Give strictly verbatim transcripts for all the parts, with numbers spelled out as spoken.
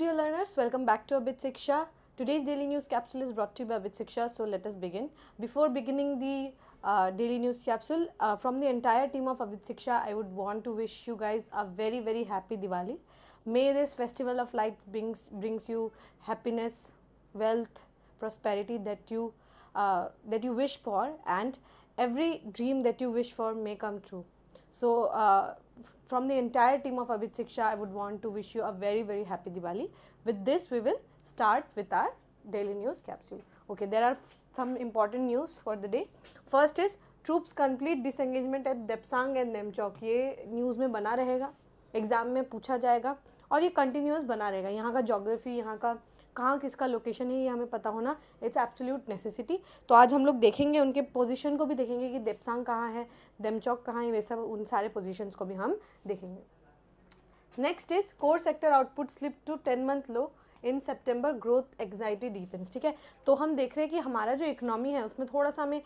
dear learners, welcome back to Abhijit Siksha. Today's daily news capsule is brought to you by Abhijit Siksha. So let us begin. Before beginning the uh, daily news capsule, uh, from the entire team of Abhijit Siksha, I would want to wish you guys a very very happy Diwali. May this festival of lights brings brings you happiness, wealth, prosperity that you uh, that you wish for, and every dream that you wish for may come true. So uh, from the entire team of Abhijit Siksha, I would want to wish you a very very happy Diwali. With this, we will start with our daily news capsule. Okay, there are some important news for the day. First is troops complete disengagement at Depsang and Demchok. ये news में बना रहेगा, exam में पूछा जाएगा और ये continuous बना रहेगा. यहाँ का geography, यहाँ का कहाँ किसका location है ये हमें पता होना it's absolute necessity. तो आज हम लोग देखेंगे, उनके position को भी देखेंगे कि Depsang कहाँ है, Demchok कहाँ है, वैसा उन सारे positions को भी हम देखेंगे. Next is core sector output slip to ten month low in September, growth anxiety deepens. ठीक है, तो हम देख रहे हैं कि हमारा जो इकोनॉमी है उसमें थोड़ा सा हमें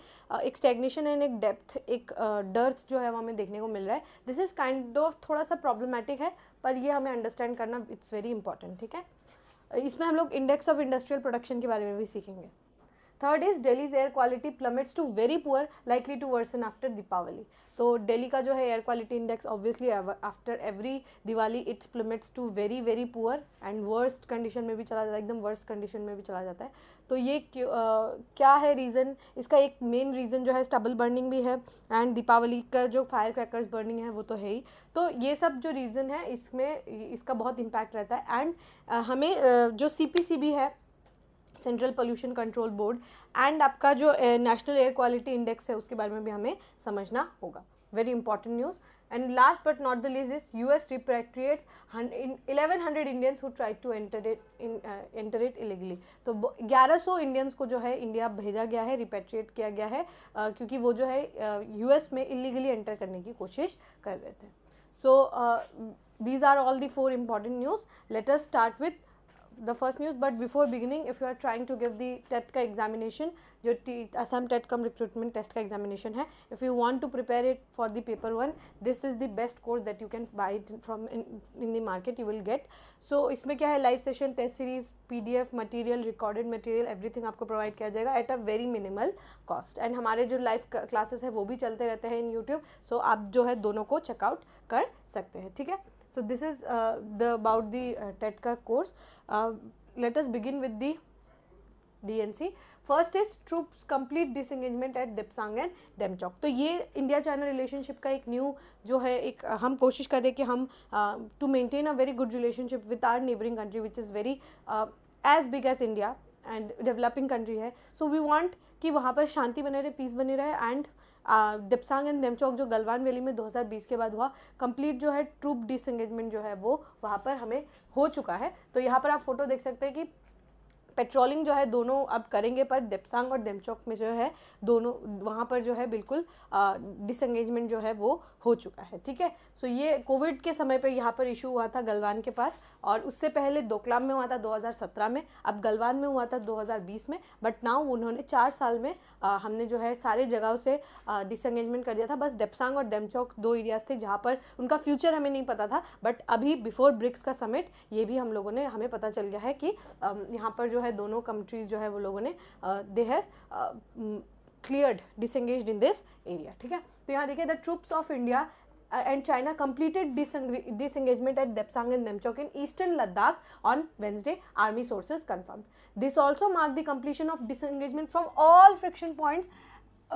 एक स्टैग्नेशन एंड एक डेप्थ, एक डर्थ जो है वो हमें देखने को मिल रहा है. दिस इज़ काइंड ऑफ थोड़ा सा प्रॉब्लमेटिक है, पर ये हमें अंडरस्टैंड करना इट्स वेरी इंपॉर्टेंट. ठीक है, इसमें हम लोग इंडेक्स ऑफ इंडस्ट्रियल प्रोडक्शन के बारे में भी सीखेंगे. Third is Delhi's air quality plummets to very poor, likely to worsen after Deepavali. तो दिल्ली का जो है air quality index obviously after every Diwali it's plummets to very very poor and worst condition में भी चला जाता है, एकदम वर्स्ट कंडीशन में भी चला जाता है. तो ये क्यों, आ, क्या है रीज़न इसका? एक मेन रीज़न जो है स्टबल बर्निंग भी है एंड दीपावली का जो फायर क्रैकर्स बर्निंग है वो तो है ही. तो ये सब जो रीज़न है इसमें इसका बहुत इम्पैक्ट रहता है. एंड हमें आ, जो सी पी सी बी है, central pollution control board, and आपका जो नेशनल एयर क्वालिटी इंडेक्स है उसके बारे में भी हमें समझना होगा. Very important news. And last but not the least is US repatriates eleven hundred Indians who try to enter it in enter it illegally. तो ग्यारह सौ इंडियंस को जो है इंडिया भेजा गया है, रिपेट्रिएट किया गया है, uh, क्योंकि वो जो है यूएस uh, में इलीगली एंटर करने की कोशिश कर रहे थे. So these are all the four important news. Let us start with the first news. But before beginning, if you are trying to give the T E T का examination, जो Assam T E T cum recruitment test का examination है, if you want to prepare it for the paper one, this is the best course that you can buy it from in, in the market you will get. So इसमें क्या है, live session, test series, P D F material, recorded material, everything आपको provide किया जाएगा at a very minimal cost. and हमारे जो live classes है वो भी चलते रहते हैं in YouTube, so आप जो है दोनों को checkout कर सकते हैं. ठीक है, so this is uh, the about the uh, T E T का course. Uh, let us begin with the D N C. First is troops complete disengagement at Depsang and Demchok. तो ये India China relationship का एक new जो है, एक हम कोशिश कर रहे हैं कि हम to maintain a very good relationship with our neighbouring country which is very as big as India and developing country है. सो वी वांट कि वहाँ पर शांति बने रहे, पीस बने रहे. एंड दिपसांग एंड देमचौक जो गलवान वैली में दो हज़ार बीस के बाद हुआ, कंप्लीट जो है ट्रूप डिसएंगेजमेंट जो है वो वहाँ पर हमें हो चुका है. तो यहाँ पर आप फोटो देख सकते हैं कि पेट्रोलिंग जो है दोनों अब करेंगे, पर दिपसांग और देमचौक में जो है दोनों वहाँ पर जो है बिल्कुल डिसएंगेजमेंट जो है वो हो चुका है. ठीक है, सो ये कोविड के समय पर यहाँ पर इशू हुआ था गलवान के पास, और उससे पहले दोकलाम में हुआ था दो हज़ार सत्रह में, अब गलवान में हुआ था दो हज़ार बीस में. बट नाउ उन्होंने चार साल में आ, हमने जो है सारे जगहों से डिसएंगेजमेंट कर दिया था. बस दिपसांग और देमचौक दो एरियाज थे जहाँ पर उनका फ्यूचर हमें नहीं पता था, बट अभी बिफोर ब्रिक्स का समिट ये भी हम लोगों ने हमें पता चल गया है कि यहाँ पर है दोनों कंट्रीज जो है वो लोगों ने they have cleared disengaged in this area. ठीक है, तो यहाँ देखिए the troops of India and China completed disengagement at Depsang and Demchok in eastern Ladakh on Wednesday, army sources confirmed. This also marked the completion of disengagement from all friction points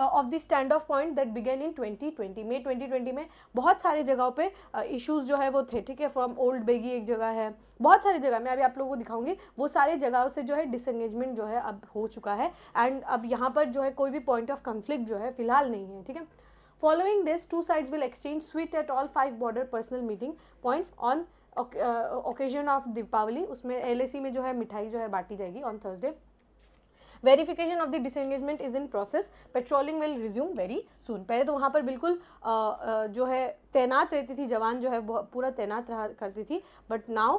Uh, of the standoff point that began in twenty twenty. May twenty twenty में बहुत सारे जगहों पे issues uh, जो है वो थे. ठीक है, फ्रॉम ओल्ड बेगी एक जगह है, बहुत सारी जगह मैं अभी आप लोगों को दिखाऊंगी, वो सारे जगहों से जो है डिसएंगेजमेंट जो है अब हो चुका है. एंड अब यहाँ पर जो है कोई भी पॉइंट ऑफ कॉन्फ्लिक्ट जो है फिलहाल नहीं है. ठीक है, following this two sides will exchange sweet at all five border personnel meeting points on occasion of Deepavali. उसमें एल ए सी में जो है मिठाई जो है बांटी जाएगी on Thursday. Verification of the disengagement is in process, patrolling will resume very soon. पहले तो वहाँ पर बिल्कुल आ, आ, जो है तैनात रहती थी, जवान जो है पूरा तैनात रहा करती थी, बट नाउ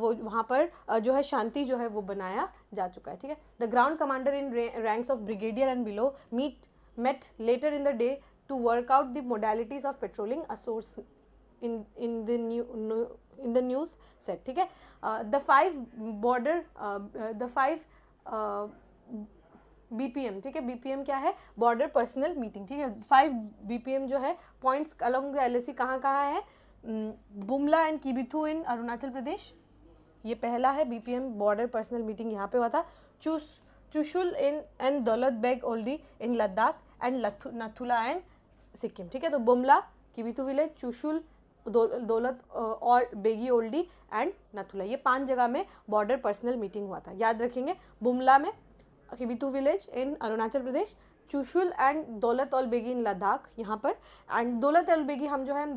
वो वहाँ पर आ, जो है शांति जो है वो बनाया जा चुका है. ठीक है, the ground commander in ranks of brigadier and below meet met later in the day to work out the modalities of patrolling, a source in in the new in the news set. ठीक है, the five border the five B P M, ठीक है, B P M क्या है, border personnel meeting, ठीक है, five B P M जो है points along the L A C कहाँ कहाँ है, बुमला एंड किबिथू इन अरुणाचल प्रदेश, ये पहला है B P M border personnel meeting यहाँ पे हुआ था, चुस Chushul in and Daulat Beg Oldi in Ladakh and Nathula and Sikkim. ठीक है, तो बुमला, किबिथू विलेज, चुशुल, दौलत और बेगी ओल्डी एंड नथुला, ये पांच जगह में बॉर्डर पर्सनल मीटिंग हुआ था. याद रखेंगे, बुमला में, Kibithu village in Arunachal Pradesh, Chushul and Daulat और बेगी इन लद्दाख यहाँ पर, एंड दौलत और बेगी हम जो है हम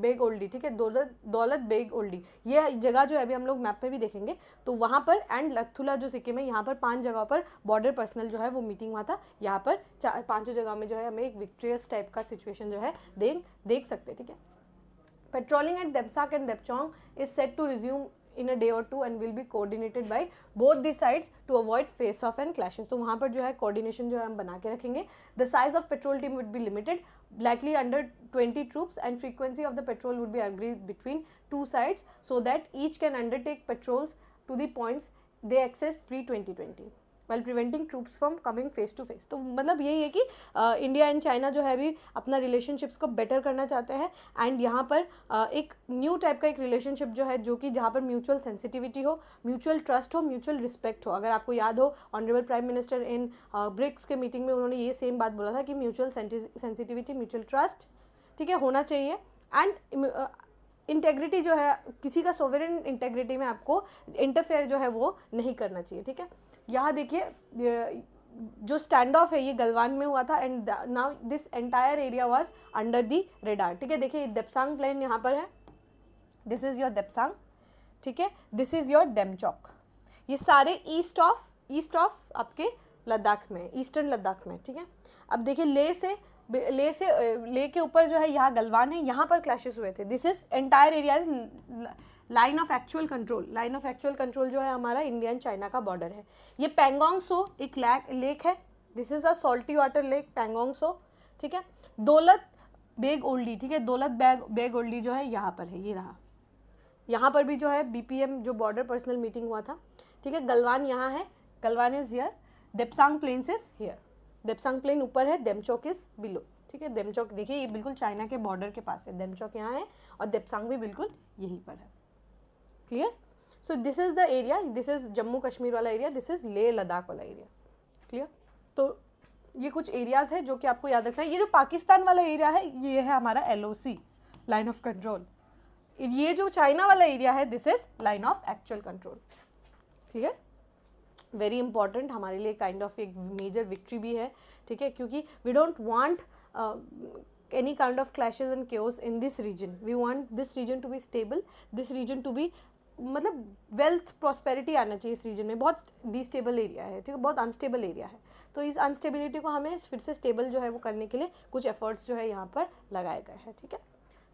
बेग ओल्डी, ठीक है, दौलत दौलत बेग ओल्डी ये जगह जो है अभी हम लोग मैप पे भी देखेंगे, तो वहाँ पर एंड लथुला जो सिक्किम है, यहाँ पर पांच जगहों पर बॉर्डर पर्सनल जो है वो मीटिंग हुआ था. यहाँ पर चार पाँचों जगह में जो है हमें एक विक्ट्रियस टाइप का सिचुएशन जो है देख देख सकते. ठीक है, patrolling at Depsang and Demchok is set to resume in a day और two and will be coordinated by both the sides to avoid face off and clashes. तो वहाँ पर जो है कोऑर्डिनेशन जो है हम बना के रखेंगे. The size of patrol team would be limited, likely under twenty troops, and frequency of the patrol would be agreed between two sides so that each can undertake patrols to the points they accessed pre twenty twenty while preventing troops from coming face to face. तो मतलब यही है कि India and China जो है अभी अपना relationships को बेटर करना चाहते हैं, एंड यहाँ पर uh, एक न्यू टाइप का एक रिलेशनशिप जो है, जो कि जहाँ पर म्यूचुअल सेंसिटिविटी हो, म्यूचुअल ट्रस्ट हो, म्यूचुअल रिस्पेक्ट हो. अगर आपको याद हो, honourable prime minister in BRICS के मीटिंग में उन्होंने ये सेम बात बोला था कि म्यूचुअल सेंसिटिविटी, म्यूचुअल ट्रस्ट, ठीक है, होना चाहिए. एंड इंटेग्रिटी जो है, किसी का सोवरेन इंटेग्रिटी में आपको इंटरफेयर जो है वो नहीं करना चाहिए. ठीक है, यहाँ देखिए जो स्टैंड ऑफ है ये गलवान में हुआ था, and now this entire area was under the radar. ठीक है, देखिए देपसांग प्लेन यहाँ पर है, दिस इज़ योर देपसांग, ठीक है, दिस इज़ योर डेमचौक, ये सारे ईस्ट ऑफ ईस्ट ऑफ आपके लद्दाख में, ईस्टर्न लद्दाख में. ठीक है, अब देखिए ले से ले से ले के ऊपर जो है यहाँ गलवान है, यहाँ पर क्लैशेस हुए थे. This is entire area is line of actual control. Line of actual control जो है हमारा इंडिया एंड चाइना का बॉर्डर है. ये पैंगोंगसो एक लेक है, this is a salty water lake Pangong Tso. ठीक है, दौलत बेग ओल्डी, ठीक है, दौलत बेग बेग ओल्डी जो है यहाँ पर है, ये रहा, यहाँ पर भी जो है बीपीएम जो बॉर्डर पर्सनल मीटिंग हुआ था. ठीक है, गलवान यहाँ है, Galwan is here, Depsang plains is here, Depsang plain ऊपर है, देमचोक इज बिलो. ठीक है, देमचोक देखिए ये बिल्कुल चाइना के बॉर्डर के पास है, देमचोक यहाँ है और देपसांग भी बिल्कुल यहीं पर है. Clear, so this is the area, this is Jammu Kashmir वाला area, this is Leh Ladakh वाला एरिया. क्लियर, तो ये कुछ एरियाज़ है जो कि आपको याद रखना है. ये जो पाकिस्तान वाला एरिया है ये है हमारा L O C, line of control. ये जो चाइना वाला एरिया है this is line of actual control. Clear, very important हमारे लिए, काइंड ऑफ एक मेजर विक्ट्री भी है. ठीक है, क्योंकि we don't want any kind of clashes and chaos in this region. We want this region to be stable, this region to be, मतलब wealth prosperity आना चाहिए इस region में. बहुत destable area है, ठीक है, बहुत unstable area है, तो इस unstability को हमें फिर से stable जो है वो करने के लिए कुछ efforts जो है यहाँ पर लगाए गए हैं. ठीक है,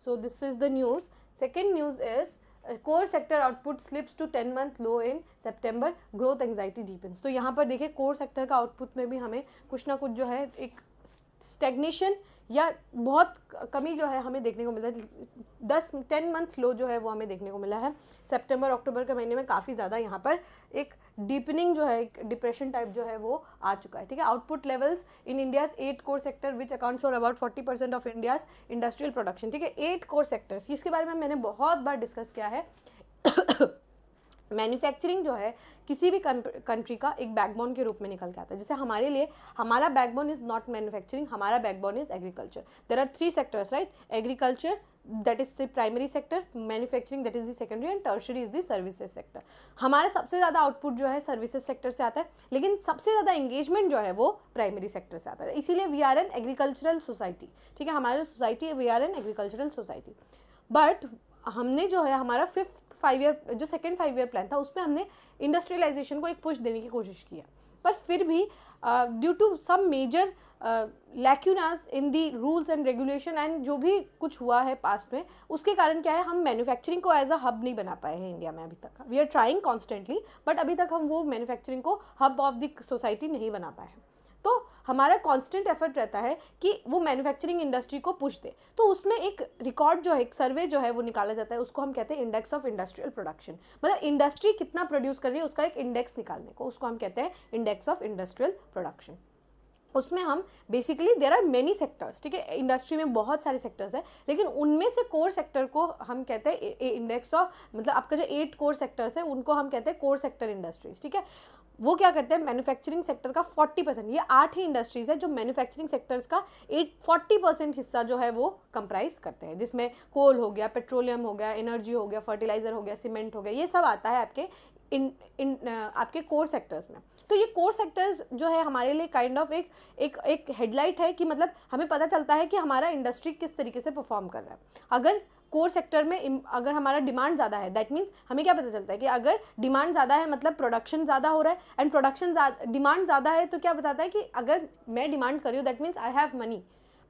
so this is the news. Second news is core sector output slips to ten month low in September, growth anxiety deepens. तो यहाँ पर देखिए कोर सेक्टर का आउटपुट में भी हमें कुछ ना कुछ जो है एक स्टेग्नेशन या बहुत कमी जो है हमें देखने को मिला है. दस टेन मंथ लो जो है वो हमें देखने को मिला है सितंबर अक्टूबर के महीने में. काफ़ी ज़्यादा यहाँ पर एक डीपनिंग जो है, एक डिप्रेशन टाइप जो है वो आ चुका है. ठीक है, output levels in India's eight core sector which accounts for about forty percent of India's industrial production. ठीक है, एट कोर सेक्टर्स, इसके बारे में मैंने बहुत बार डिस्कस किया है. मैन्युफैक्चरिंग जो है किसी भी कंट्री का एक बैकबोन के रूप में निकल के आता है. जैसे हमारे लिए हमारा बैकबोन इज़ नॉट मैन्युफैक्चरिंग, हमारा backbone is agriculture. There are three sectors, right, agriculture that is the primary sector, manufacturing that is the secondary, and tertiary is the services sector. हमारा सबसे ज़्यादा आउटपुट जो है सर्विसेज सेक्टर से आता है, लेकिन सबसे ज़्यादा एंगेजमेंट जो है वो प्राइमरी सेक्टर से आता है. इसीलिए we are an agricultural society. ठीक है, हमारी society we are an agricultural society. But हमने जो है हमारा फिफ्थ फाइव ईयर जो सेकेंड फाइव ईयर प्लान था उसमें हमने इंडस्ट्रियलाइजेशन को एक पुश देने की कोशिश किया, पर फिर भी due to some major lacunas in the rules and regulation and जो भी कुछ हुआ है पास्ट में, उसके कारण क्या है हम मैन्युफैक्चरिंग को एज अ हब नहीं बना पाए हैं इंडिया में अभी तक. We are trying constantly, but अभी तक हम वो मैन्युफैक्चरिंग को हब ऑफ द सोसाइटी नहीं बना पाए हैं. तो हमारा कांस्टेंट एफर्ट रहता है कि वो मैन्युफैक्चरिंग इंडस्ट्री को पुश दे। तो उसमें एक रिकॉर्ड जो है, एक सर्वे जो है वो निकाला जाता है, उसको हम कहते हैं इंडेक्स ऑफ इंडस्ट्रियल प्रोडक्शन। मतलब इंडस्ट्री कितना प्रोड्यूस कर रही है उसका एक इंडेक्स निकालने को, उसको हम कहते हैं इंडेक्स ऑफ इंडस्ट्रियल प्रोडक्शन। उसमें हम basically there are many sectors, ठीक है, इंडस्ट्री में बहुत सारे सेक्टर्स हैं, लेकिन उनमें से कोर सेक्टर को हम कहते हैं इंडेक्स ऑफ, मतलब आपका जो एट कोर सेक्टर्स हैं उनको हम कहते हैं कोर सेक्टर इंडस्ट्रीज, ठीक है। वो क्या करते हैं, मैन्युफैक्चरिंग सेक्टर का चालीस परसेंट, ये आठ ही इंडस्ट्रीज है जो मैन्युफैक्चरिंग सेक्टर्स का एट फोर्टी परसेंट हिस्सा जो है वो कंप्राइज करते हैं, जिसमें कोल हो गया, पेट्रोलियम हो गया, एनर्जी हो गया, फर्टिलाइजर हो गया, सीमेंट हो गया, ये सब आता है आपके इन इन आपके कोर सेक्टर्स में। तो ये कोर सेक्टर्स जो है हमारे लिए काइंड ऑफ एक एक एक हेडलाइट है कि मतलब हमें पता चलता है कि हमारा इंडस्ट्री किस तरीके से परफॉर्म कर रहा है। अगर कोर सेक्टर में अगर हमारा डिमांड ज़्यादा है, दैट मीन्स हमें क्या पता चलता है कि अगर डिमांड ज़्यादा है मतलब प्रोडक्शन ज़्यादा हो रहा है, एंड प्रोडक्शन डिमांड ज़्यादा है तो क्या बताता है कि अगर मैं डिमांड कर रही हूँ that means I have money,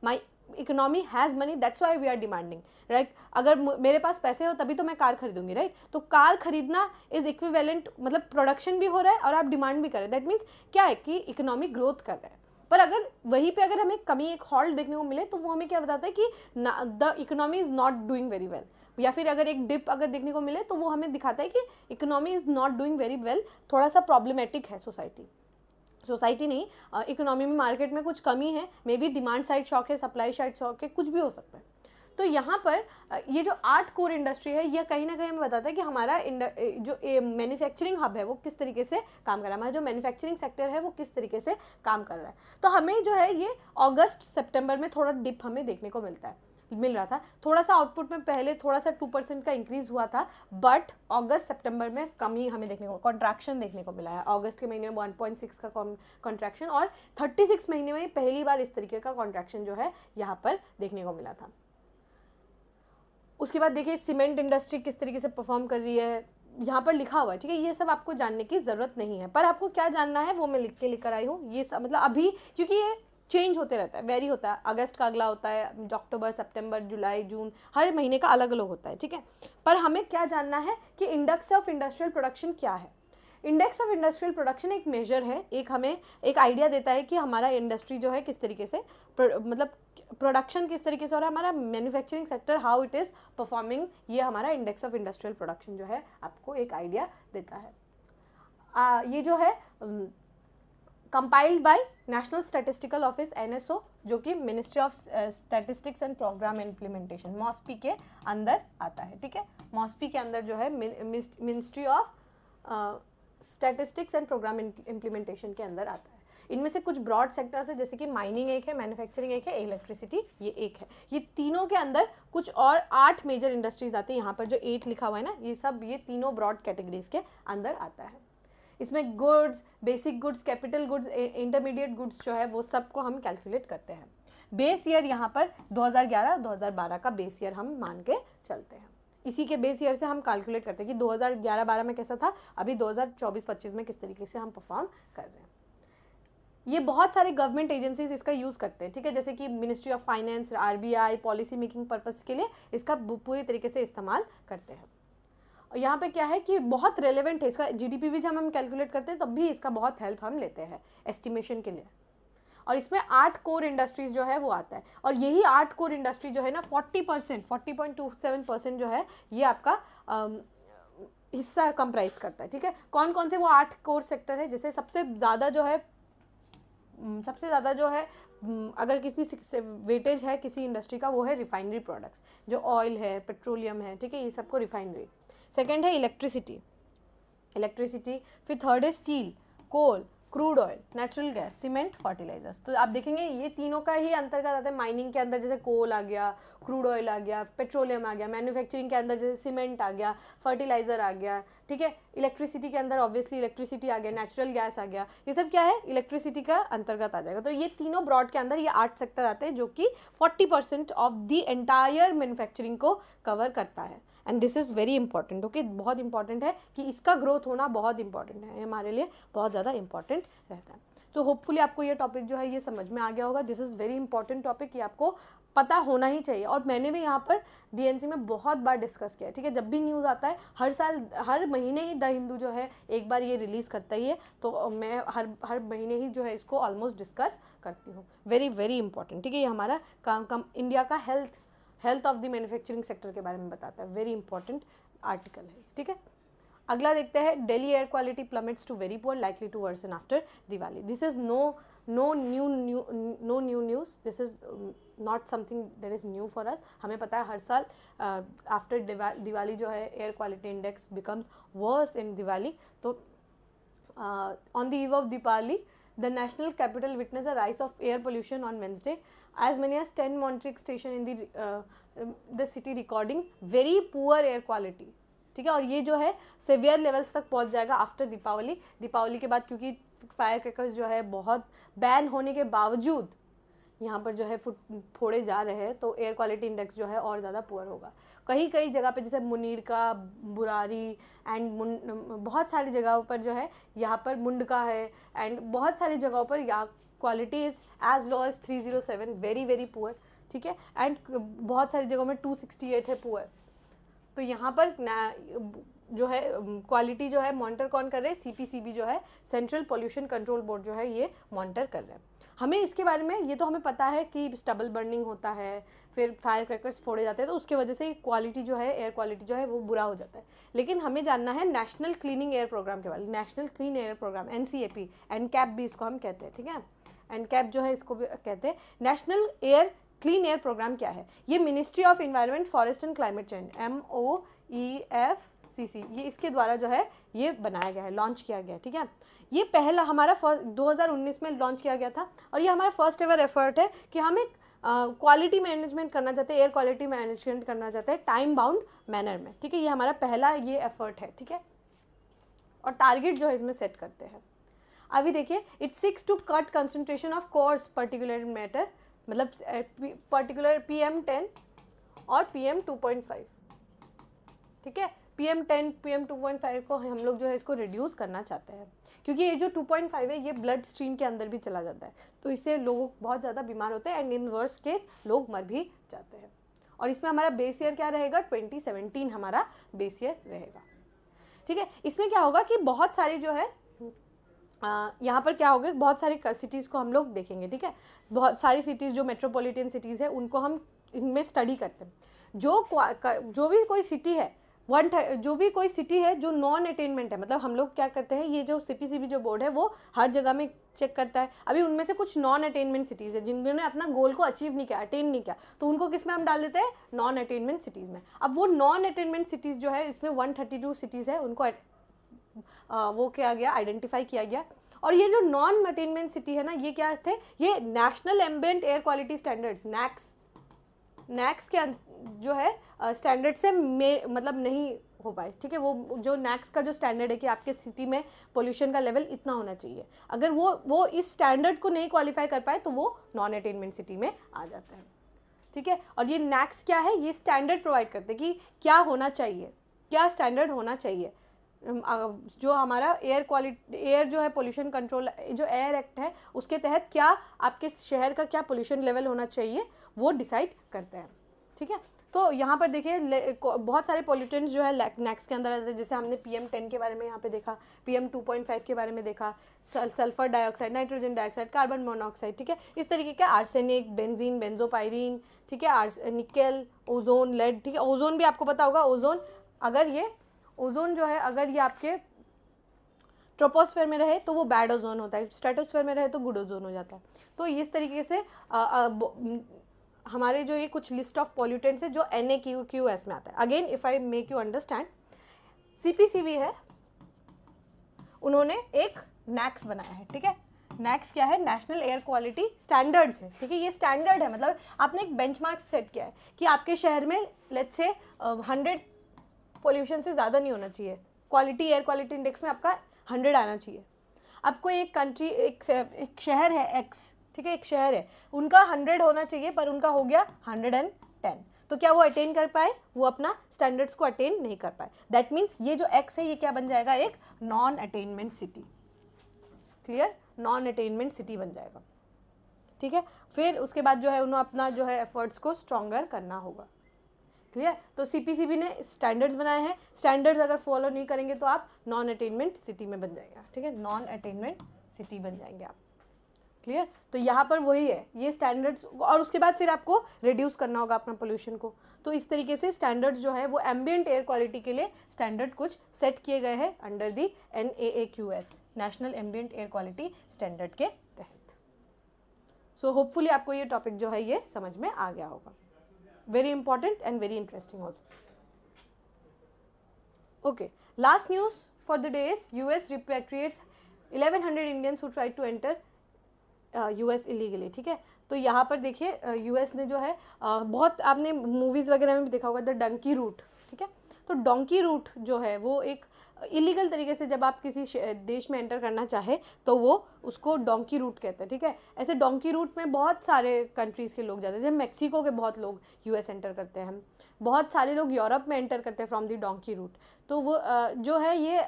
my economy has money, that's why we are demanding, right. अगर मेरे पास पैसे हो तभी तो मैं कार खरीदूंगी, राइट right? तो कार खरीदना इज इक्विवेलेंट, मतलब प्रोडक्शन भी हो रहा है और आप डिमांड भी कर रहे हैं, दैट मीन्स क्या है कि इकोनॉमिक ग्रोथ कर रहा है। पर अगर वहीं पे अगर हमें कमी, एक हॉल्ट देखने को मिले तो वो हमें क्या बताता है कि the economy is not doing very well, या फिर अगर एक डिप अगर देखने को मिले तो वो हमें दिखाता है कि economy is not doing very well, थोड़ा सा प्रॉब्लमेटिक है सोसाइटी, सोसाइटी नहीं इकोनॉमी में, मार्केट में कुछ कमी है, maybe demand side shock है, सप्लाई साइड शॉक है, कुछ भी हो सकता है। तो यहाँ पर ये जो आर्ट कोर इंडस्ट्री है यह कहीं ना कहीं हमें बताता है कि हमारा जो मैन्युफैक्चरिंग हब है वो किस तरीके से काम कर रहा है, हमारा जो मैन्युफैक्चरिंग सेक्टर है वो किस तरीके से काम कर रहा है। तो हमें जो है ये अगस्त सितंबर में थोड़ा डिप हमें देखने को मिलता है, मिल रहा था, थोड़ा सा आउटपुट में पहले थोड़ा सा टू परसेंट का इंक्रीज हुआ था, बट अगस्त सितंबर में कमी हमें देखने को, कॉन्ट्रैक्शन देखने को मिला है। अगस्त के महीने में वन पॉइंट सिक्स का कॉन्ट्रैक्शन और छत्तीस महीने में पहली बार इस तरीके का कॉन्ट्रैक्शन जो है यहाँ पर देखने को मिला था। उसके बाद देखिए सीमेंट इंडस्ट्री किस तरीके से परफॉर्म कर रही है, यहाँ पर लिखा हुआ है, ठीक है, ये सब आपको जानने की ज़रूरत नहीं है, पर आपको क्या जानना है वो मैं लिख के लेकर आई हूँ। ये सब मतलब अभी क्योंकि ये चेंज होते रहता है, वेरी होता है, अगस्त का अगला होता है, अक्टूबर, सितंबर, जुलाई, जून, हर महीने का अलग अलग होता है, ठीक है। पर हमें क्या जानना है कि इंडेक्स ऑफ इंडस्ट्रियल प्रोडक्शन क्या है। इंडेक्स ऑफ इंडस्ट्रियल प्रोडक्शन एक मेजर है, एक हमें एक आइडिया देता है कि हमारा इंडस्ट्री जो है किस तरीके से प्र, मतलब प्रोडक्शन किस तरीके से हो रहा है, हमारा manufacturing sector how it is performing, ये हमारा इंडेक्स ऑफ इंडस्ट्रियल प्रोडक्शन जो है आपको एक आइडिया देता है। आ, ये जो है compiled by national statistical office N S O, जो कि ministry of statistics and programme implementation MoSPI के अंदर आता है, ठीक है। मॉस्पी के अंदर जो है ministry of statistics and programme implementation के अंदर आता है। इनमें से कुछ ब्रॉड सेक्टर्स है जैसे कि माइनिंग एक है, मैन्युफैक्चरिंग एक है, इलेक्ट्रिसिटी ये एक है। ये तीनों के अंदर कुछ और आठ मेजर इंडस्ट्रीज आती है, यहाँ पर जो एट लिखा हुआ है ना, ये सब ये तीनों ब्रॉड कैटेगरीज के अंदर आता है। इसमें goods, basic goods, capital goods, intermediate goods जो है वो सबको हम कैलकुलेट करते हैं। बेस ईयर यहाँ पर दो हज़ार ग्यारह दो हज़ार बारह का बेस ईयर हम मान के चलते हैं, इसी के बेस ईयर से हम कैलकुलेट करते हैं कि दो हज़ार ग्यारह बारह में कैसा था, अभी दो हज़ार चौबीस पच्चीस में किस तरीके से हम परफॉर्म कर रहे हैं। ये बहुत सारे गवर्नमेंट एजेंसीज इसका यूज़ करते हैं, ठीक है, जैसे कि ministry of finance, R B I, policy making purpose के लिए इसका पूरी तरीके से इस्तेमाल करते हैं। यहाँ पे क्या है कि बहुत रेलेवेंट है, इसका जी डी पी भी जब हम कैलकुलेट करते हैं तब भी इसका बहुत हेल्प हम लेते हैं एस्टिमेशन के लिए। और इसमें आठ कोर इंडस्ट्रीज जो है वो आता है, और यही आठ कोर इंडस्ट्री जो है ना चालीस परसेंट, चालीस पॉइंट दो सात परसेंट जो है ये आपका आम, हिस्सा कंप्राइज करता है, ठीक है। कौन कौन से वो आठ कोर सेक्टर है, जैसे सबसे ज़्यादा जो है सबसे ज़्यादा जो है अगर किसी वेटेज है किसी इंडस्ट्री का वो है रिफाइनरी प्रोडक्ट्स, जो ऑयल है, पेट्रोलियम है, ठीक है, ये सबको रिफाइनरी। सेकेंड है इलेक्ट्रिसिटी, इलेक्ट्रिसिटी फिर थर्ड है steel, coal, crude oil, natural gas, cement, fertilisers. तो आप देखेंगे ये तीनों का ही अंतर्गत आता है। माइनिंग के अंदर जैसे कोल आ गया, क्रूड ऑयल आ गया, पेट्रोलियम आ गया, मैन्युफैक्चरिंग के अंदर जैसे सीमेंट आ गया, फर्टिलाइजर आ गया, ठीक है, इलेक्ट्रिसिटी के अंदर ऑब्वियसली इलेक्ट्रिसिटी आ गया, नेचुरल गैस आ गया, ये सब क्या है इलेक्ट्रिसिटी का अंतर्गत आ जाएगा। तो ये तीनों ब्रॉड के अंदर ये आठ सेक्टर आते हैं जो कि forty percent of the entire manufacturing को कवर करता है, and this is very important, okay, बहुत इंपॉर्टेंट है कि इसका ग्रोथ होना बहुत इंपॉर्टेंट है, हमारे लिए बहुत ज़्यादा इंपॉर्टेंट रहता है। तो होपफुली आपको ये टॉपिक जो है ये समझ में आ गया होगा। This is very important topic, ये आपको पता होना ही चाहिए। और मैंने भी यहाँ पर डीएनसी में बहुत बार डिस्कस किया है, ठीक है। जब भी न्यूज़ आता है हर साल हर महीने ही द हिंदू जो है एक बार ये रिलीज़ करता ही है, तो मैं हर हर महीने ही जो है इसको ऑलमोस्ट डिस्कस करती हूँ। वेरी वेरी इंपॉर्टेंट, ठीक है। ये हमारा काम कम इंडिया का health health of the manufacturing sector के बारे में बताता है, वेरी इंपॉर्टेंट आर्टिकल है, ठीक है। अगला देखते हैं, Delhi air quality plummets to very poor, likely to worsen after Diwali. This is no no new new no new news, this is not something that is new for us. हमें पता है हर साल आफ्टर दिवाली जो है air quality index becomes worse in Diwali. तो on the eve of Diwali the national capital witness a rise of air pollution on Wednesday, as many as ten monitoring station in the city recording very poor air quality, ठीक है। और ये जो है saviour levels तक पहुंच जाएगा after Deepawali. Deepawali के बाद क्योंकि फायर क्रैकर्स जो है बहुत बैन होने के बावजूद यहाँ पर जो है फोड़े जा रहे हैं, तो एयर क्वालिटी इंडेक्स जो है और ज़्यादा पुअर होगा। कई कई जगह पे जैसे मुनीरका, बुरारी एंड बहुत सारी जगहों पर जो है, यहाँ पर मुंडका है एंड बहुत सारी जगहों पर यहाँ quality is as low as three zero seven, very very poor, ठीक है। एंड बहुत सारी जगहों में टू सिक्सटी एट है पुअर। तो यहाँ पर जो है क्वालिटी जो है मॉनिटर कौन कर रहे हैं, सीपीसीबी जो है सेंट्रल पोल्यूशन कंट्रोल बोर्ड जो है ये मॉनिटर कर रहे हैं। हमें इसके बारे में ये तो हमें पता है कि स्टबल बर्निंग होता है, फिर फायर क्रैकर्स फोड़े जाते हैं, तो उसके वजह से क्वालिटी जो है एयर क्वालिटी जो है वो बुरा हो जाता है। लेकिन हमें जानना है नेशनल क्लीनिंग एयर प्रोग्राम के बारे में, national clean air programme NCAP, NCAP भी इसको हम कहते हैं, ठीक है। एनकैप जो है इसको भी कहते हैं। National air clean air programme क्या है, ये ministry of environment forest and climate change M O E F C C ये इसके द्वारा जो है ये बनाया गया है, लॉन्च किया गया है, ठीक है। ये पहला हमारा फर्स्ट दो हज़ार उन्नीस में लॉन्च किया गया था और ये हमारा फर्स्ट एवर एफर्ट है कि हम एक क्वालिटी मैनेजमेंट करना चाहते हैं, एयर क्वालिटी मैनेजमेंट करना चाहते हैं टाइम बाउंड मैनर में, ठीक है। ये हमारा पहला ये एफर्ट है, ठीक है। और टारगेट जो है इसमें सेट करते हैं। अभी देखिए, it seeks to cut concentration of coarse particular matter, मतलब पर्टिकुलर पी एम टेन और P M two point five, ठीक है। P M ten P M two point five को हम लोग जो है इसको रिड्यूस करना चाहते हैं, क्योंकि ये जो टू पॉइंट फाइव है ये ब्लड स्ट्रीम के अंदर भी चला जाता है, तो इससे लोग बहुत ज़्यादा बीमार होते हैं एंड इन वर्स्ट केस लोग मर भी जाते हैं। और इसमें हमारा बेस ईयर क्या रहेगा, ट्वेंटी सेवेंटीन हमारा बेस ईयर रहेगा, ठीक है। इसमें क्या होगा कि बहुत सारी जो है Uh, यहाँ पर क्या होगा, बहुत सारी सिटीज़ को हम लोग देखेंगे, ठीक है। बहुत सारी सिटीज़ जो मेट्रोपॉलिटन सिटीज़ है उनको हम इनमें स्टडी करते हैं। जो जो भी कोई सिटी है वन जो भी कोई सिटी है जो नॉन अटेनमेंट है, मतलब हम लोग क्या करते हैं, ये जो सीपीसीबी जो बोर्ड है वो हर जगह में चेक करता है। अभी उनमें से कुछ नॉन अटेनमेंट सिटीज़ है जिन्होंने अपना गोल को अचीव नहीं किया, अटेन नहीं किया, तो उनको किस में हम डाल देते हैं, नॉन अटेनमेंट सिटीज़ में। अब वो नॉन अटेनमेंट सिटीज़ जो है इसमें वन थर्टी टू सिटीज़ है, उनको आ, वो किया गया, आइडेंटिफाई किया गया। और ये जो नॉन अटेनमेंट सिटी है ना, ये क्या थे, ये national ambient air quality standards NAAQS NAAQS के जो है स्टैंडर्ड से में मतलब नहीं हो पाए, ठीक है। वो जो नैक्स का जो स्टैंडर्ड है कि आपके सिटी में पोल्यूशन का लेवल इतना होना चाहिए, अगर वो वो इस स्टैंडर्ड को नहीं क्वालिफाई कर पाए तो वो नॉन अटेनमेंट सिटी में आ जाता है, ठीक है। और ये नैक्स क्या है, ये स्टैंडर्ड प्रोवाइड करते कि क्या होना चाहिए, क्या स्टैंडर्ड होना चाहिए। जो हमारा एयर क्वालिटी एयर जो है पोल्यूशन कंट्रोल जो एयर एक्ट है उसके तहत क्या आपके शहर का क्या पोल्यूशन लेवल होना चाहिए वो डिसाइड करते हैं, ठीक है। तो यहाँ पर देखिए बहुत सारे पोल्यूटेंट्स जो है नैक्स के अंदर आते हैं, जैसे हमने पी एम टेन के बारे में यहाँ पे देखा, P M two point five के बारे में देखा, sulphur dioxide, nitrogen dioxide, carbon monoxide, ठीक है। इस तरीके के आर्सेनिक, बेंजीन, बेंजोपायरीन, ठीक है, आर्स निकेल, ओजोन, लेड, ठीक है। ओजोन भी आपको पता होगा, ओजोन अगर ये ओजोन जो है अगर ये आपके ट्रोपोस्फेयर में रहे तो वो बैड ओजोन होता है, स्ट्रेटोस्फेयर में रहे तो गुड ओजोन हो जाता है। तो इस तरीके से आ, आ, ब, हमारे जो ये कुछ लिस्ट ऑफ पॉल्यूटेंट्स है जो N A Q Q S में आता है। Again if I make you understand, CPCB है, उन्होंने एक नैक्स बनाया है, ठीक है। नैक्स क्या है, नेशनल एयर क्वालिटी स्टैंडर्ड्स है, ठीक है। ये स्टैंडर्ड है, मतलब आपने एक बेंचमार्क सेट किया है कि आपके शहर में लेट्स से हंड्रेड पोल्यूशन से ज़्यादा नहीं होना चाहिए, क्वालिटी एयर क्वालिटी इंडेक्स में आपका हंड्रेड आना चाहिए। अब कोई एक कंट्री एक, एक शहर है एक्स, ठीक है, एक शहर है, उनका हंड्रेड होना चाहिए पर उनका हो गया हंड्रेड एंड टेन, तो क्या वो अटेन कर पाए, वो अपना स्टैंडर्ड्स को अटेन नहीं कर पाए। दैट मीन्स ये जो एक्स है ये क्या बन जाएगा, एक non attainment city, clear, non attainment city बन जाएगा, ठीक है, फिर उसके बाद जो है उन्हें अपना जो है एफर्ट्स को स्ट्रॉन्गर करना होगा। क्लियर। तो सीपीसीबी ने स्टैंडर्ड्स बनाए हैं, स्टैंडर्ड्स अगर फॉलो नहीं करेंगे तो आप नॉन अटेनमेंट सिटी में बन जाएंगे। ठीक है, नॉन अटेनमेंट सिटी बन जाएंगे आप। क्लियर। तो यहाँ पर वही है, ये स्टैंडर्ड्स, और उसके बाद फिर आपको रिड्यूस करना होगा अपना पोल्यूशन को। तो इस तरीके से स्टैंडर्ड्स जो है वो एम्बिएंट एयर क्वालिटी के लिए स्टैंडर्ड कुछ सेट किए गए हैं under the N A A Q S, national ambient air quality standard के तहत। सो होपफुली आपको ये टॉपिक जो है ये समझ में आ गया होगा। Very important and very interesting also. Okay, last news for the day is US repatriates eleven hundred Indians who tried to enter US illegally. ठीक है, तो यहाँ पर देखिए यूएस ने जो है uh, बहुत आपने मूवीज़ वगैरह में भी देखा होगा द डंकी रूट। ठीक है, तो डोंकी रूट जो है वो एक इलीगल तरीके से जब आप किसी देश में एंटर करना चाहे तो वो उसको डोंकी रूट कहते हैं। ठीक है, ऐसे डोंकी रूट में बहुत सारे कंट्रीज़ के लोग जाते हैं, जैसे मेक्सिको के बहुत लोग यूएस एंटर करते हैं, बहुत सारे लोग यूरोप में एंटर करते हैं फ्रॉम दी डोंकी रूट। तो वो जो है ये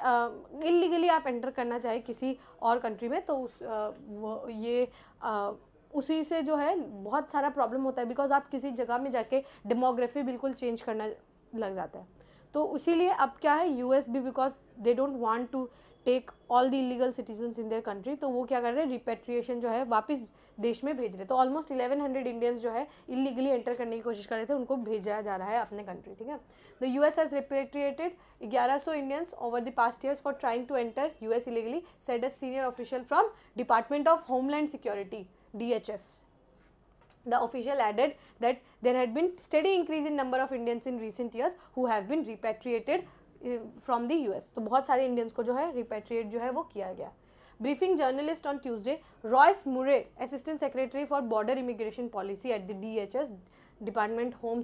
इलीगली आप एंटर करना चाहे किसी और कंट्री में तो उस वो ये उसी से जो है बहुत सारा प्रॉब्लम होता है, बिकॉज आप किसी जगह में जाके डेमोग्राफी बिल्कुल चेंज करना लग जाता है। तो उसीलिए अब क्या है यूएस भी, because they don't want to take all the illegal citizens in their country, तो वो क्या कर रहे हैं रिपेट्रिएशन जो है वापस देश में भेज रहे। तो ऑलमोस्ट इलेवन हंड्रेड इंडियंस जो है इलीगली एंटर करने की कोशिश कर रहे थे, उनको भेजा जा रहा है अपने कंट्री। ठीक है, द यूएस हैज़ रिपेट्रिएटेड ग्यारह सौ Indians over the past years for trying to enter US illegally, said a senior official from department of homeland security D H S. The official added that there had been steady increase in number of Indians in recent years who have been repatriated from the U S. तो बहुत सारे Indians को जो है repatriate जो है वो किया गया। Briefing journalist on Tuesday, Royce Murray, Assistant Secretary for Border Immigration Policy at the D H S Department Home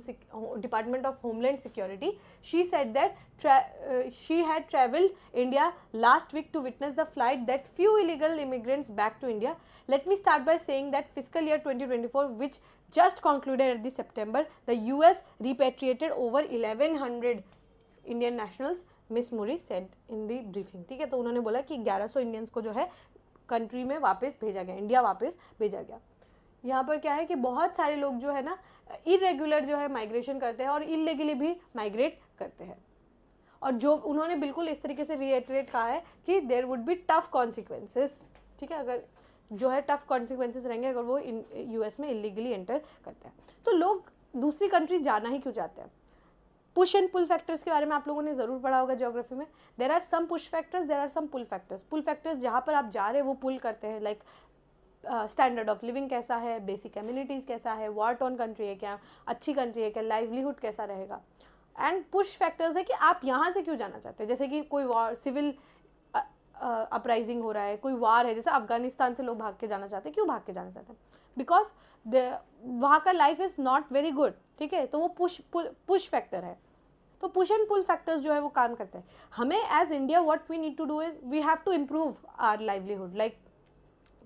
Department of Homeland Security, she said that tra uh, she had travelled India last week to witness the flight that few illegal immigrants back to India. Let me start by saying that fiscal year twenty twenty-four, which just concluded at the September, the U S repatriated over eleven hundred Indian nationals. Miss Murray said in the briefing. ठीक है, तो उन्होंने बोला कि ग्यारह सौ Indians को जो है country में वापस भेजा गया, India वापस भेजा गया। यहाँ पर क्या है कि बहुत सारे लोग जो है ना इरेगुलर जो है माइग्रेशन करते हैं और इल्लीगली भी माइग्रेट करते हैं, और जो उन्होंने बिल्कुल इस तरीके से रिएटरेट कहा है कि there would be tough consequences. ठीक है, अगर जो है टफ कॉन्सिक्वेंसेस रहेंगे अगर वो यूएस में इल्लीगली एंटर करते हैं। तो लोग दूसरी कंट्री जाना ही क्यों चाहते हैं? पुश एंड पुल फैक्टर्स के बारे में आप लोगों ने ज़रूर पढ़ा होगा ज्योग्राफी में। There are some push factors, there are some pull factors. Pull factors जहाँ पर आप जा रहे हैं वो पुल करते हैं, लाइक स्टैंडर्ड ऑफ लिविंग कैसा है, बेसिक कम्युनिटीज़ कैसा है, वॉर टॉन कंट्री है क्या, अच्छी कंट्री है क्या, लाइवलीहुड कैसा रहेगा। एंड पुश फैक्टर्स है कि आप यहाँ से क्यों जाना चाहते हैं, जैसे कि कोई वॉर सिविल अपराइजिंग हो रहा है, कोई वार है, जैसे अफगानिस्तान से लोग भाग के जाना चाहते हैं। क्यों भाग के जाना चाहते हैं? बिकॉज द वहाँ का life is not very good. ठीक है, तो वो पुश पुश फैक्टर है। तो पुश एंड पुल फैक्टर्स जो है वो काम करते हैं। हमें as India what we need to do is we have to improve our livelihood, like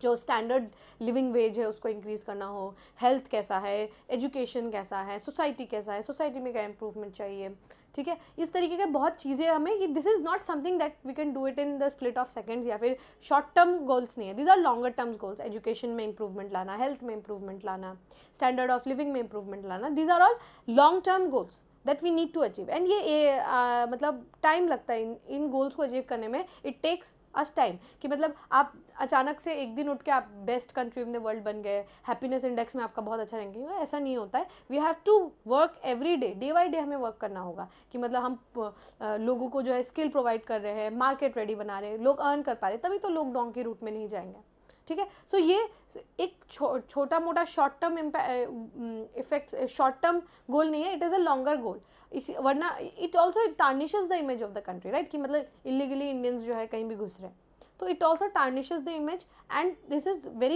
जो स्टैंडर्ड लिविंग वेज है उसको इंक्रीज़ करना हो, हेल्थ कैसा है, एजुकेशन कैसा है, सोसाइटी कैसा है, सोसाइटी में क्या इम्प्रूवमेंट चाहिए। ठीक है, इस तरीके के बहुत चीज़ें हमें कि this is not something that we can do it in the split of seconds, या फिर शॉर्ट टर्म गोल्स नहीं है, this are longer terms goals. Education में इंप्रूवमेंट लाना, हेल्थ में इंप्रूवमेंट लाना, स्टैंडर्ड ऑफ लिविंग में इंप्रूवमेंट लाना, this are all long term goals that we need to achieve. And ये आ, मतलब टाइम लगता है इन इन गोल्स को अचीव करने में। इट टेक्स अस टाइम, कि मतलब आप अचानक से एक दिन उठ के आप best country in the world बन गए, हैप्पीनेस इंडेक्स में आपका बहुत अच्छा रैंकिंग है, ऐसा नहीं होता है। We have to work every day, day by day हमें वर्क करना होगा कि मतलब हम लोगों को जो है स्किल प्रोवाइड कर रहे हैं, मार्केट रेडी बना रहे हैं, लोग अर्न कर पा रहे, तभी तो लोग डोंकी रूट में नहीं जाएंगे। ठीक है, सो ये एक छो, छोटा मोटा short term effect, short term goal नहीं है, it is a longer goal. इसी वरना it also tarnishes the image of the country, right, कि मतलब इलीगली इंडियंस जो है कहीं भी घुस रहे हैं, तो it also tarnishes the image and this is very,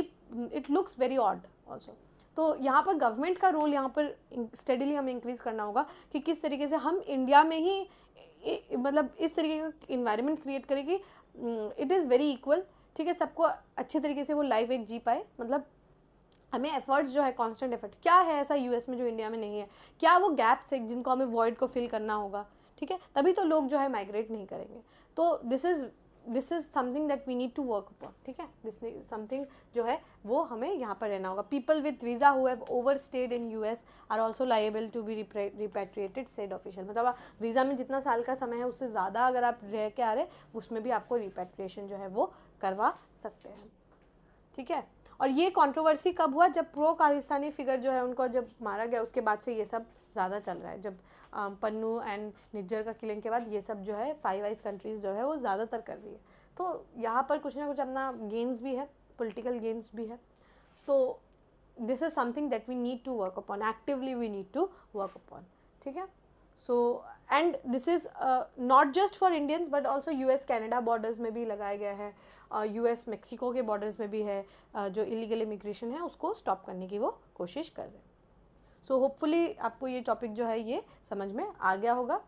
it looks very odd also. तो यहाँ पर गवर्नमेंट का रोल यहाँ पर स्टडीली हमें इंक्रीज़ करना होगा कि किस तरीके से हम इंडिया में ही इ, मतलब इस तरीके का इन्वायरमेंट क्रिएट करें कि इट इज़ वेरी इक्वल। ठीक है, सबको अच्छे तरीके से वो लाइफ एक जी पाए, मतलब हमें एफर्ट्स जो है कांस्टेंट एफर्ट्स। क्या है ऐसा यूएस में जो इंडिया में नहीं है? क्या वो गैप्स है जिनको हमें वॉइड को फिल करना होगा? ठीक है, तभी तो लोग जो है माइग्रेट नहीं करेंगे। तो this is this is something that we need to work upon. ठीक है, दिस समथिंग जो है वो हमें यहाँ पर रहना होगा. People with visa who have overstayed in US are also liable to be repatriated said official. मतलब आप वीज़ा में जितना साल का समय है उससे ज़्यादा अगर आप रह के आ रहे उसमें भी आपको रिपेट्रिएशन जो है वो करवा सकते हैं. ठीक है, और ये कंट्रोवर्सी कब हुआ, जब प्रो खालिस्तानी फिगर जो है उनको जब मारा गया उसके बाद से ये सब ज़्यादा चल रहा है. जब पन्नू एंड निज्जर का किलिंग के बाद ये सब जो है फाइव आइज कंट्रीज़ जो है वो ज़्यादातर कर रही है. तो यहाँ पर कुछ ना कुछ अपना गेम्स भी है, पॉलिटिकल गेम्स भी है. तो this is something that we need to work upon, actively we need to work upon. ठीक है, so and this is not just for Indians but also U S Canada borders में भी लगाया गया है, यू एस मैक्सिको के borders में भी है. uh, जो इलीगल इमिग्रेशन है उसको स्टॉप करने की वो कोशिश कर रहे हैं. सो so, होपफुली आपको ये टॉपिक जो है ये समझ में आ गया होगा.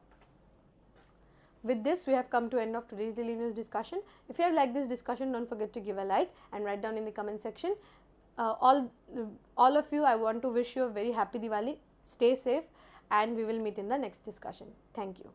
With this, we have come to end of today's daily news discussion. If you have liked this discussion, don't forget to give a like and write down in the comment section. All of you, I want to wish you a very happy Diwali. Stay safe and we will meet in the next discussion. Thank you.